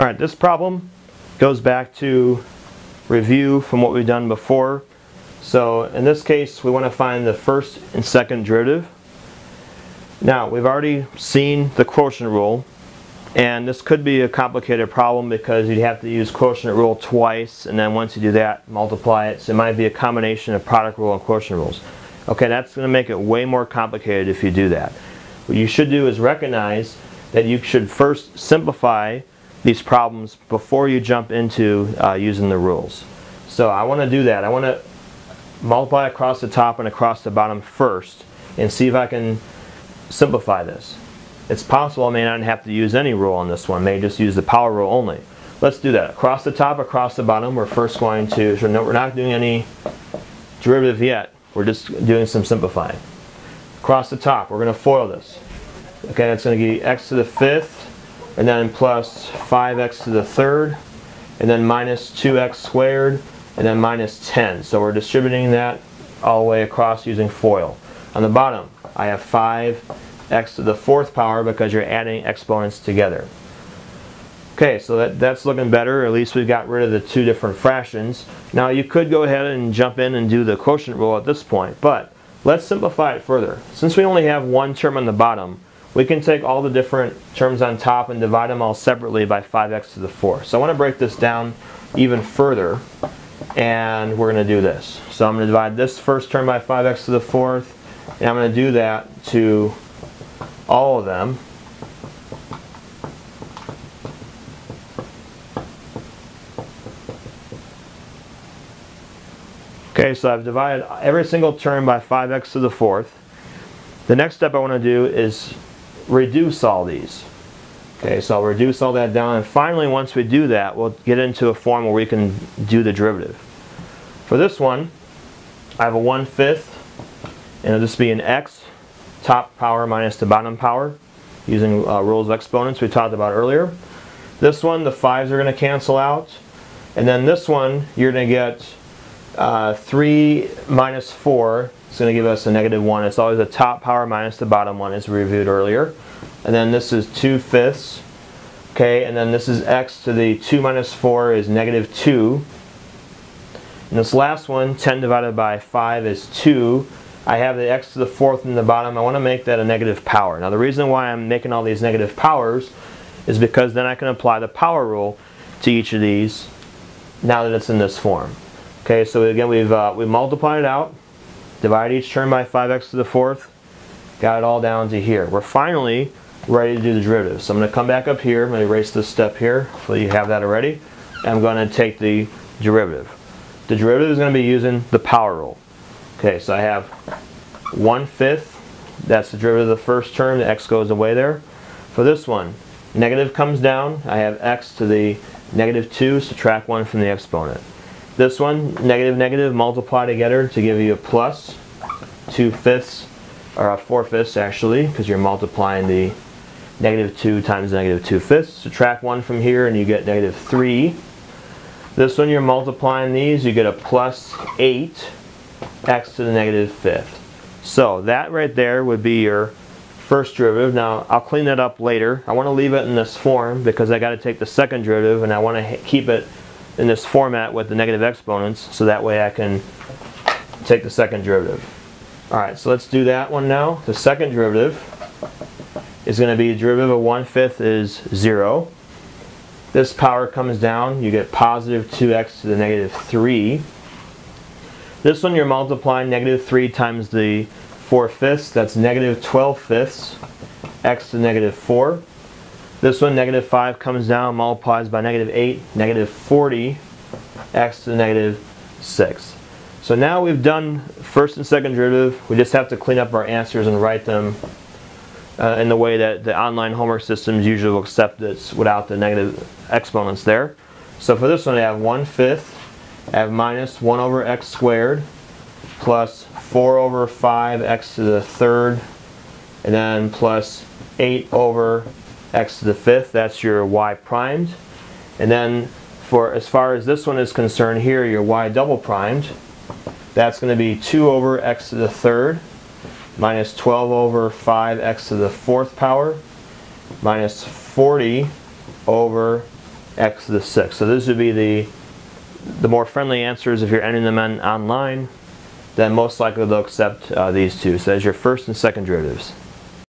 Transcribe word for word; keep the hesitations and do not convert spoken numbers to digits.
All right, this problem goes back to review from what we've done before. So in this case, we want to find the first and second derivative. Now, we've already seen the quotient rule, and this could be a complicated problem because you'd have to use quotient rule twice, and then once you do that, multiply it. So it might be a combination of product rule and quotient rules. Okay, that's going to make it way more complicated if you do that. What you should do is recognize that you should first simplify these problems before you jump into uh, using the rules. So I want to do that. I want to multiply across the top and across the bottom first and see if I can simplify this. It's possible I may not have to use any rule on this one. I may just use the power rule only. Let's do that. Across the top, across the bottom, we're first going to, so no, we're not doing any derivative yet. We're just doing some simplifying. Across the top, we're going to FOIL this. Okay, that's going to give you x to the fifth, and then plus five x to the third, and then minus two x squared, and then minus ten. So we're distributing that all the way across using FOIL. On the bottom, I have five x to the fourth power because you're adding exponents together. Okay, so that, that's looking better. At least we've got rid of the two different fractions. Now you could go ahead and jump in and do the quotient rule at this point, but let's simplify it further. Since we only have one term on the bottom, we can take all the different terms on top and divide them all separately by five x to the fourth. So I want to break this down even further, and we're going to do this. So I'm going to divide this first term by five x to the fourth, and I'm going to do that to all of them. Okay, so I've divided every single term by five x to the fourth. The next step I want to do is reduce all these. Okay, so I'll reduce all that down, and finally once we do that, we'll get into a form where we can do the derivative. For this one, I have a one fifth, and it'll just be an x, top power minus the bottom power, using uh, rules of exponents we talked about earlier. This one, the fives are going to cancel out, and then this one, you're going to get Uh, three minus four is going to give us a negative one. It's always the top power minus the bottom one, as we reviewed earlier. And then this is two fifths. Okay, and then this is x to the two minus four is negative two. And this last one, ten divided by five is two. I have the x to the fourth in the bottom. I want to make that a negative power. Now the reason why I'm making all these negative powers is because then I can apply the power rule to each of these now that it's in this form. Okay, so again, we've uh, we multiplied it out, divided each term by five x to the fourth, got it all down to here. We're finally ready to do the derivative. So I'm going to come back up here, I'm going to erase this step here, hopefully you have that already. I'm going to take the derivative. The derivative is going to be using the power rule. Okay, so I have one fifth, that's the derivative of the first term, the x goes away there. For this one, negative comes down, I have x to the negative two, subtract one from the exponent. This one, negative, negative, multiply together to give you a plus two fifths, or a four fifths actually, because you're multiplying the negative two times negative two fifths. Subtract one from here and you get negative three. This one, you're multiplying these, you get a plus eight x to the negative fifth. So that right there would be your first derivative. Now, I'll clean that up later. I want to leave it in this form because I got to take the second derivative and I want to keep it in this format with the negative exponents, so that way I can take the second derivative. Alright, so let's do that one now. The second derivative is going to be the derivative of one fifth is zero. This power comes down, you get positive two x to the negative three. This one you're multiplying negative three times the four fifths, that's negative twelve fifths, x to the negative four. This one, negative five, comes down, multiplies by negative eight, negative forty, x to the negative six. So now we've done first and second derivative. We just have to clean up our answers and write them uh, in the way that the online homework systems usually will accept this without the negative exponents there. So for this one, I have one fifth, I have minus one over x squared, plus four over five x to the third, and then plus eight over x to the fifth, that's your y primed. And then for as far as this one is concerned here, your y double primed, that's going to be two over x to the third, minus twelve over five x to the fourth power, minus forty over x to the sixth. So these would be the, the more friendly answers if you're ending them on, online. Then most likely they'll accept uh, these two. So that's your first and second derivatives.